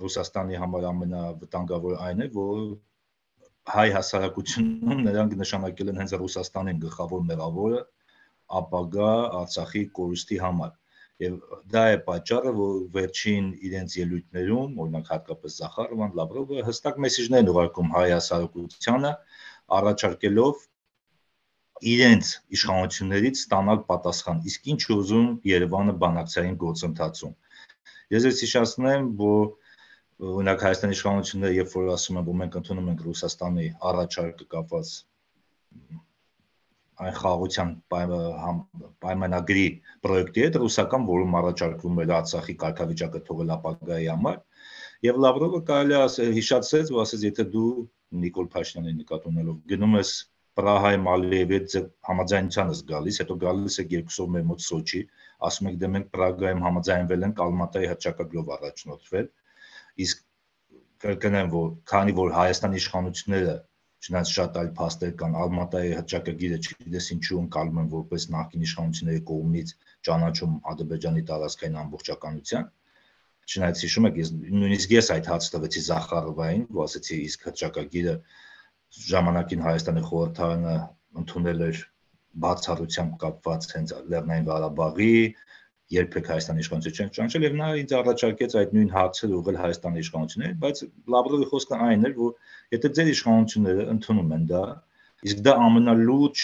Ռուսաստանի համար ամենավտանգավոր այն է, որ հայ հասարակությունում նրանք նշանակել են հենց Ռուսաստանին գլխավոր մեղավորը ապագա Արցախի կորուստի համար։ Եվ դա է պատճառը, որ վերջին իրենց ելույթներում, օրինակ հատկապես Զախարովան, Լավրովը հստակ մեսիջներ են ուղարկում հայ հասարակությանը, առաջարկելով իրենց իշխանություններից ստանալ պատասխան, իսկ ինչ ուզում Երևանը բանակցային գործընթացում։ Ես ես հիշեցնեմ, որ օրինակ Հայաստանի իշխանությունները, երբ որ ասում են, որ մենք ընդունում ենք Ռուսաստանի առաջարկը կապված այն խաղաղության պայմանագրի պրոյեկտի հետ, ռուսական, որում առաջարկվում էր Արցախի կարգավիճակը թողել ապագայի համար, եւ Լավրովը կարելի հիշացրեց, որ ասեց, եթե դու Նիկոլ Փաշինյանի նկատի ունելով գնում ես Պրահայ Մալիևի հետ համաձայնությանս գալիս, հետո գալիս եք երկուսով մեր մոտ Սոչի, ասում եք դե մենք Պրագայում համաձայնվել ենք Ալմատայի հռչակագրով առաջնորդվել, իսկ կրկնեմ, որ քանի որ Հայաստանի իշխանությունները չնայած շատ այլ փաստեր կան, Ալմատայի հռչակագիրը չգիտես ինչու ընկալում են որպես նախկին իշխանությունների կողմից ճանաչում Ադրբեջանի տարածքային ամբողջականության, չնայած հիշում եք, նույնիսկ ես այդ հաց տվեցի Զախարովային, որ ասեցի իսկ հռչակագիրը ժամանակին Հայաստանի խորհրդարանը ընդունել էր բացառությամբ կապված հենց Լեռնային Ղարաբաղի, երբեք Հայաստանի իշխանությունը չճանաչել եւ նա ինձ առաջարկեց այդ նույն հարցը ուղղել Հայաստանի իշխանություններին, բայց Լավրովի խոսքը այն էր, որ եթե ձեր իշխանությունները ընդունում են դա, իսկ դա ամենալուրջ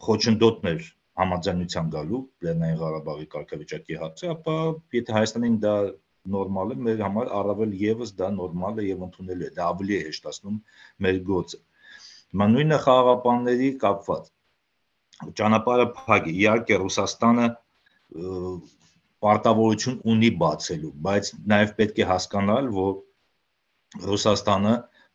խոչընդոտն էր համաձայնության գալու Լեռնային Ղարաբաղի կարգավիճակի հարցը, ապա եթե Հայաստանին դա նորմալ է, մեր համար առավել եւս դա նորմալ է եւ ընդունելի է, դա ավելի է հեշտացնում մեր գործը։ Հիմա նույնը խաղապանների կապված ճանապարհը փակ է, իհարկե Ռուսաստանը պարտավորություն ունի բացելու, բայց նաեւ պետք է հասկանալ, որ Ռուսաստանը,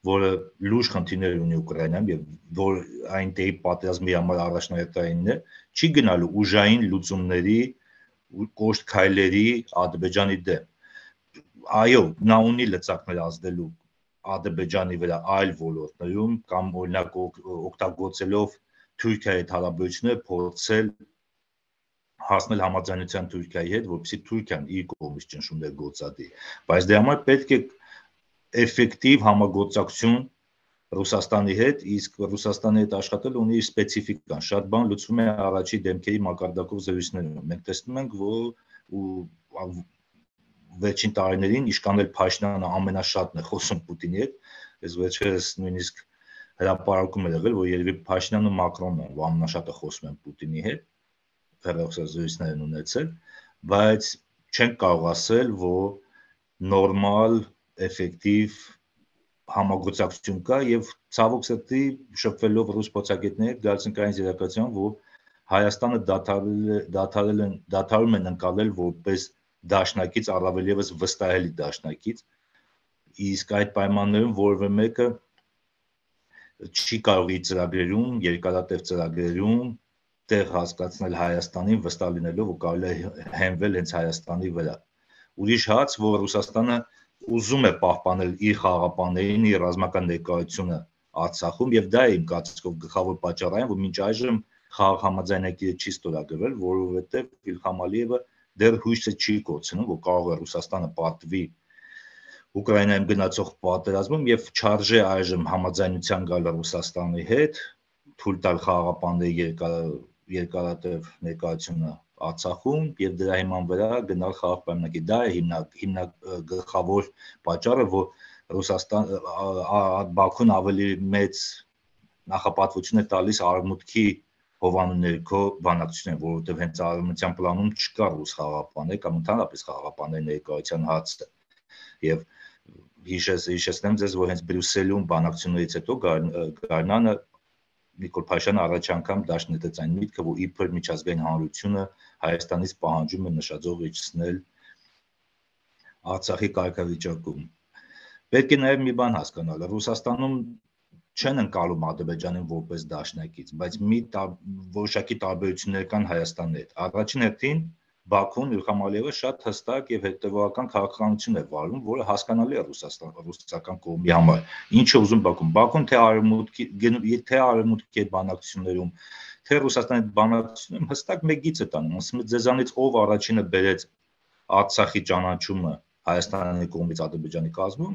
որը լուրջ խնդիրներ ունի Ուկրաինայում եւ որ այն դեպի պատերազմի համար առաջնահերթայինն է, չի գնալու ուժային լուծումների կոշտ քայլերի Ադրբեջանի դեմ։ Այո, նա ունի լծակներ ազդելու Ադրբեջանի վրա այլ ոլորտներում կամ օրինակ օգտագործելով Թուրքիայի հարաբերությունները փորձել հասնել համաձայնության Թուրքիայի հետ, որպեսզի Թուրքիան իր կողմից ճնշումներ գործադրի, բայց դրա համար պետք է էֆեկտիվ համագործակցություն Ռուսաստանի հետ, իսկ Ռուսաստանի հետ աշխատել ունի իր սպეციფიკան, շատ բան լուծվում է առաջի դեմքերի մակարդակով զրույցներում։ Մենք տեսնում ենք, որ վերջին տարիներին իշքան էլ Փաշինյանը ամենաշատն է խոսում Պուտինի հետ, ես վերջերս նույնիսկ հրապարակում եմ եղել, որ երևի Փաշինյանն ու Մակրոնն են, որ ամենաշատը խոսում են Պուտինի հետ, հերոսական զրույցներ են ունեցել, բայց չեն կարող ասել, որ նորմալ, էֆեկտիվ համագործակցություն կա եւ ցավոք սրտի շփվելով ռուս փորձագետների հետ գալիս ենք այն իրականության, որ Հայաստանը դադարում են ընկալել որպես դաշնակից, առավել եւս վստահելի դաշնակից, իսկ այդ պայմաններում որևէ մեկը չի կարող իր ծրագրերում, երկարատև ծրագրերում տեղ հասկացնել Հայաստանին, վստահ լինելով, որ կարելի է հենվել հենց Հայաստանի վրա։ Ուրիշ հարց, որ Ռուսաստանը ուզում է պահպանել իր խաղապաներին, իր ռազմական ներկայությունը Արցախում, եւ դա է իմ կարծիքով գլխավոր պատճառը, որ մինչ այժմ խաղաղ համաձայնագիրը չի ստորագրվել, որովհետեւ Իլհամ Ալիևը դեռ հույսը չի կորցնում, որ կարող է Ռուսաստանը պատվի Ուկրաինայում գնացող պատերազմում եւ չարժե այժմ համաձայնության գալ Ռուսաստանի հետ, թույլ տալ խաղապանների երկարատև ներկայությունը Արցախում եւ դրա հիման վրա գնալ խաղաղ պայմանագրի։ Դա է հիմնական գլխավոր պատճառը, որ Ռուսաստան Բաքուն ավելի մեծ նախապատվություն է տալիս Արևմուտքի հովանու ներքո բանակցություններին, որովհետև հենց արևմտյան պլանում չկա ռուս խաղապաներ կամ ընդհանրապես խաղապաների ներկայության հարցը։ Եվ հիշեցնեմ ձեզ, որ հենց Բրյուսելում բանակցություններից հետո Գարնանը Նիկոլ Փաշինյանը առաջ անգամ դաշնետեց այն միտքը, որ իբր միջազգային հանրությունը Հայաստանից պահանջում է նշաձող իջեցնել Արցախի կարգավիճակում։ Պետք է նաև մի բան հասկանալ, Ռուսաստանում չեն ընկալում Ադրբեջանին որպես դաշնակից, բայց մի որոշակի տարբերություններ կան Հայաստանի հետ։ Առաջին հերթին Բաքուն Իլհամ Ալիևը շատ հստակ եւ հետեւական քաղաքականություն է վարում, որը հասկանալի է ռուսական կողմի համար։ Ինչ է ուզում Բաքուն։ Բաքուն թե արևմուտքի հետ բանակցություններում, թե Ռուսաստանի հետ բանակցություններում հստակ մեկ գիծ է տանում, ասում է՝ ձեզանից ով առաջինը բերեց Արցախի ճանաչումը Հայաստանի կողմից Ադրբեջանի կազմում,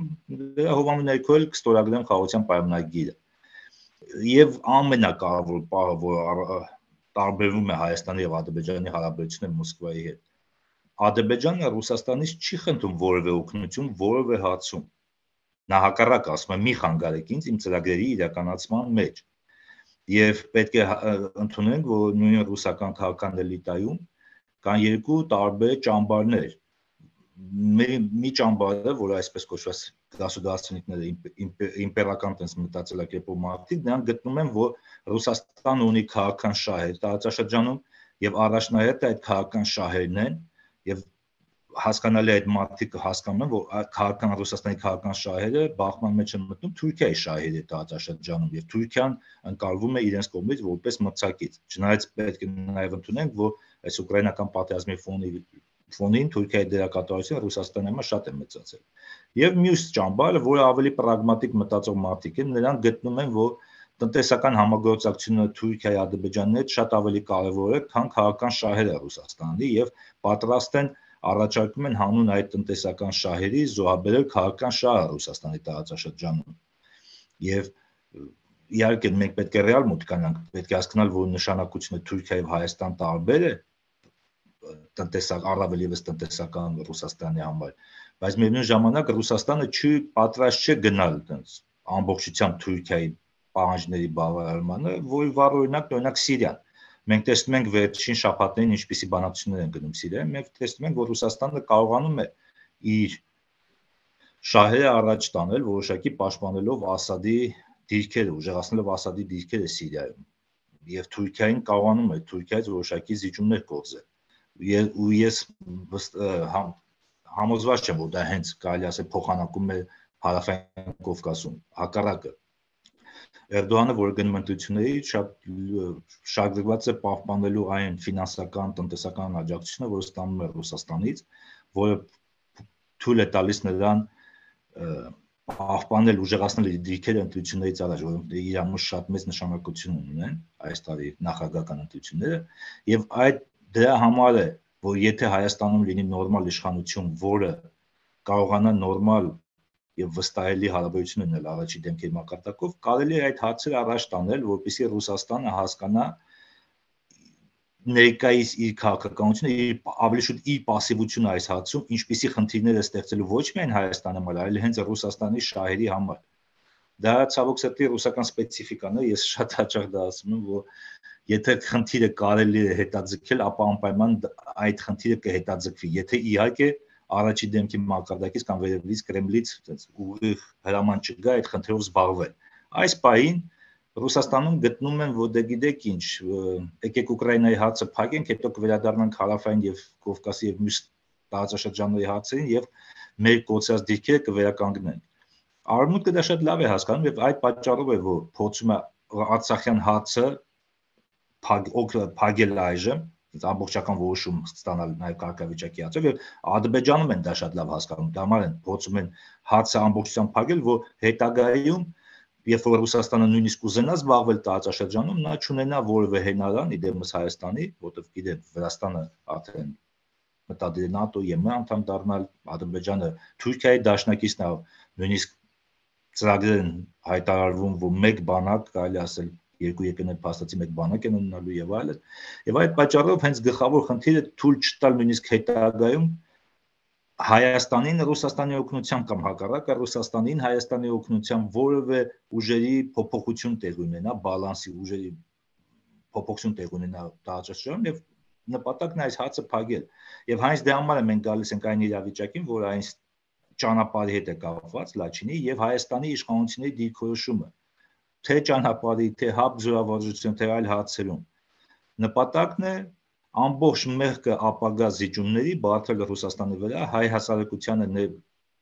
դրա հովաններքով էլ կստորագրեն խաղաղության պայմանագիրը։ Եվ ամենակարևոր պահը, որ տարբերվում է Հայաստանի եւ Ադրբեջանի հարաբերությունները Մոսկվայի հետ, Ադրբեջանը Ռուսաստանից չի խնդրում որևէ օգնություն, որևէ հարցում։ Նա հակառակը ասում է՝ մի խանգարեք ինձ իմ ծրագրերի իրականացման մեջ։ Եվ պետք է ընդունենք, որ նույն ռուսական քաղաքական էլիտայում կան երկու տարբեր ճամբարներ, մի ճամբարը, որ այսպես կոչված դասուդասնիկները իմպերական տես մտածելակերպով մարդիկ, նրանք գտնում են, որ Ռուսաստանը ունի քաղաքական շահեր տարածաշրջանում եւ առաջնահերթը այդ քաղաքական շահերն են եւ հասկանալի է այդ մարդիկ հասկանում են, որ քաղաքական Ռուսաստանի քաղաքական շահերը բախման մեջ են մտնում Թուրքիայի շահերի տարածաշրջանում եւ Թուրքիան ընկալվում է իրենց կողմից որպես մրցակից։ Չնայած պետք է նաեւ ընդունենք, որ այս ուկրաինական պատերազմի ֆոնին Թուրքիայի դերակատարությունը Ռուսաստանի համար շատ է մեծացել։ Եվ մյուս ճամբարը, որը ավելի պրագմատիկ մտածող մարդիկ են, նրանք գտնում են, որ տնտեսական համագործակցությունը Թուրքիայի Ադրբեջանի հետ շատ ավելի կարևոր է, քան քաղաքական շահերը Ռուսաստանի եւ պատրաստ են առաջարկում են հանուն այդ տնտեսական շահերի զոհաբերել քաղաքական շահը Ռուսաստանի տարածաշրջանում։ Եվ իհարկե մենք պետք է ռեալ մտկանանք, պետք է հասկանալ, որ նշանակությունը Թուրքիա եւ Հայաստան տարբեր է, առավել ևս տնտեսական Ռուսաստանի համար, բայց միևնույն ժամանակ Ռուսաստանը պատրաստ չէ գնալ ամբողջությամբ Թուրքիայի պահանջների բավարարմանը, որի վառ օրինակն օրինակ Սիրիան։ Մենք տեսնում ենք վերջին շաբաթներին ինչպիսի բանակցություններ են գնում Սիրիայում, մենք տեսնում ենք, որ Ռուսաստանը կարողանում է իր շահերը առաջ տանել, որոշակի պաշտպանելով Ասադի դիրքերը, ուժեղացնելով Ասադի դիրքերը Սիրիայում, եւ Թուրքիային կարողանում է Թուրքիայից որոշակի զիջումներ գործել։ Ու ես համոզված չեմ, որ դա հենց կարելի ասել փոխանակում է հարավային Կովկասում, հակառակը։ Էրդողանը, որը գնում է ընտրությունների, շատ շարժված է պահպանելու այն ֆինանսական, տնտեսական աջակցությունը, որը ստանում է Ռուսաստանից, որը թույլ է տալիս նրան պահպանել, ուժեղացնել իր դիրքերը ընտրություններից առաջ, որոնք իր համար շատ մեծ նշանակություն ունեն այս տարի նախագահական ընտրությունները, եւ այդ դրա համար է, որ եթե Հայաստանում լինի նորմալ իշխանություն, որը կարողանա նորմալ եւ վստահելի հարաբերություն ունենալ առաջի դեմքերի մակարդակով, կարելի է այդ հարցերը առաջ տանել, որպեսզի Ռուսաստանը հասկանա ներկայիս իր քաղաքականությունը, ավելի շուտ իր պասիվությունը այս հարցում, ինչպիսի խնդիրներ է ստեղծելու ոչ միայն Հայաստանի համար, այլ հենց Ռուսաստանի շահերի համար։ Դա ցավոք սրտի ռուսական սպეციფიკան է, ես շատ հաճախ դա ասում եմ, որ եթե խնդիրը կարելի է հետաձգել, ապա անպայման այդ խնդիրը կհետաձգվի, եթե իհարկե առաջի դեմքի մակարդակից կամ վերևից Կրեմլից ուղիղ հրաման չգա այդ խնդրով զբաղվել։ Այս պահին Ռուսաստանում գտնում են, որ դե գիտեք ինչ, եկեք Ուկրաինայի հարցը փակենք, հետո կվերադառնանք հարավային եւ Կովկասի եւ մյուս տարածաշրջանների հարցերին եւ մեր կոչած դիրքերը կվերականգնեն։ Արմունկը դա շատ լավ է հասկանում եւ այդ պատճառով է, որ փորձում է Արցախյան հարցը փակել այժմ, ամբողջական որոշում ստանալ նաեւ կարգավիճակի հարցով եւ Ադրբեջանում են դա շատ լավ հասկանում, դա համար են փորձում են հարցը ամբողջությամբ փակել, որ հետագայում, երբ որ Ռուսաստանը նույնիսկ ուզենա զբաղվել տարածաշրջանում, նա չունենա որևէ հենարան իդեմս Հայաստանի, որտեղ գիտեք Վրաստանը արդեն մտադիր է ՆԱՏՕ-ի անդամ դառնալ, Ադրբեջանը Թուրքիայի դաշնակիցն է, նույնիսկ ծրագրեր են հայտարարվում, որ մեկ բանակ, կարելի ասել, երկու եկնել փաստացի մեկ բանակ են ունենալու եւ այլն։ Եվ այդ պատճառով հենց գլխավոր խնդիրը թույլ չտալ նույնիսկ հետագայում Հայաստանին Ռուսաստանի օգնությամբ կամ հակառակը Ռուսաստանին Հայաստանի օգնությամբ որևէ ուժերի փոփոխություն տեղ ունենա, բալանսի ուժերի փոփոխություն տեղ ունենա տարածաշրջանում եւ նպատակն է այս հարցը փակել։ Եվ հենց դրա համար մենք գալիս ենք այն իրավիճակին, որ այն ճանապարհի հետ է կապված Լաչինի եւ Հայաստանի իշխանությունների դիրքորոշումը, թե ճանապարհի, թե ՀԱՊ զորավարժության, թե այլ հարցերում։ Նպատակն է ամբողջ մեղքը ապագա զիջումների բարձրել Ռուսաստանի վրա, հայ հասարակությանը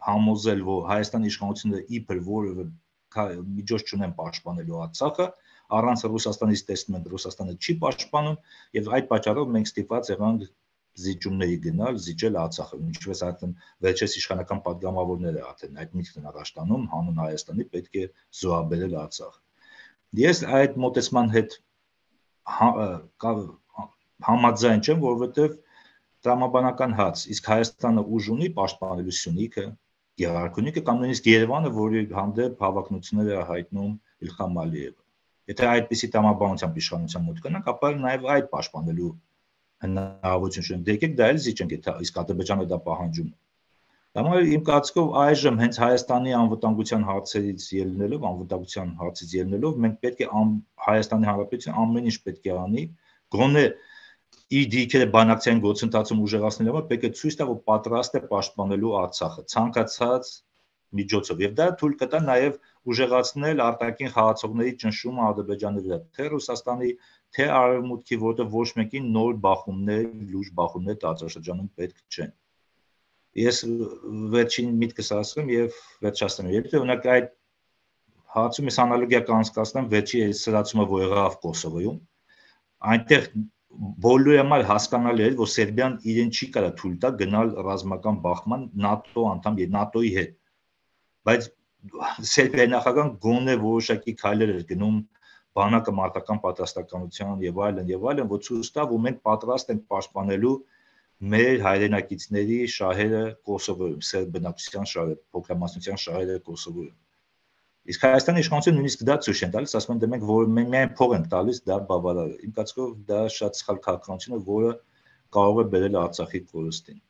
համոզել, որ Հայաստանի իշխանությունները իբր որևէ միջոց չունեն պաշտպանելու Արցախը, առանց Ռուսաստանից տեսնում են, Ռուսաստանը չի պաշտպանում եւ այդ պատճառով մենք ստիպված եղանք զիջումների գնալ, զիջել Արցախը, ինչպես արդեն վերջերս իշխանական պատգամավորները արդեն այդ միտքն առաջ տանում, հանուն Հայաստանի պետք է զոհաբերել Արցախը։ Ես այդ մոտեցման հետ համաձայն չեմ, որովհետև տրամաբանական հաց, իսկ Հայաստանը ուժ ունի պաշտպանելու Սյունիքը, Գեղարքունիքը կամ նույնիսկ Երևանը, որի հանդեպ հավակնություններ է հայտնում Իլխամ Ալիևը։ Եթե այդպիսի տրամաբանությամբ իշխանության մոտ գնանք, ապա նաև այդ պաշտպանելու հնարավորություն չունենք։ Դե եկեք դա էլ զիջենք, եթե իսկ Ադրբեջանը դա պահանջում է։ Համար իմ կարծիքով այժմ հենց Հայաստանի անվտանգության հարցից ելնելով մենք պետք է Հայաստանի Հանրապետության ամեն ինչ պետք է անի, գոնե իր դիրքերը բանակցային գործընթացում ուժեղացնելու համար պետք է ցույց տա, որ պատրաստ է պաշտպանելու Արցախը ցանկացած միջոցով, եւ դա թույլ կտա նաեւ ուժեղացնել արտաքին խաղացողների ճնշումը Ադրբեջանի վրա, թե Ռուսաստանի, թե Արևմուտքի, որտեղ ոչ մեկին նոր բախումներ, լուրջ բախումներ տարածաշրջանում պետք չեն։ Ես վերջին միտքս ասում եւ վերջացնում եմ։ Եթե օրինակ այդ հարցում ես անալոգիա կանցկացնեմ վերջի սրացումը, որ եղավ Կոսովոյում, այնտեղ բոլորի համար հասկանալի էր, որ Սերբիան իրեն չի կարա թույլ տա գնալ ռազմական բախման ՆԱՏՕ անդամ ՆԱՏՕ-ի հետ։ Բայց Սերբիայի նախագահան գոնե որոշակի քայլեր էր գնում բանակը մարտական պատասխանատվության եւ այլն, որ ցույց տա, որ մենք պատրաստ ենք պաշտպանելու մեր հայրենակիցների շահերը Կոսովոյում, սերբ բնակչության շահերը, փոքրամասնության շահերը Կոսովոյում։ Իսկ Հայաստանի իշխանությունը նույնիսկ դա ցույց են տալիս, ասում են, դե մենք որ միայն փող ենք տալիս, դա բավարար է։ Իմ կարծիքով դա շատ սխալ քաղաքականություն է, որը կարող է բերել Արցախի կորուստին։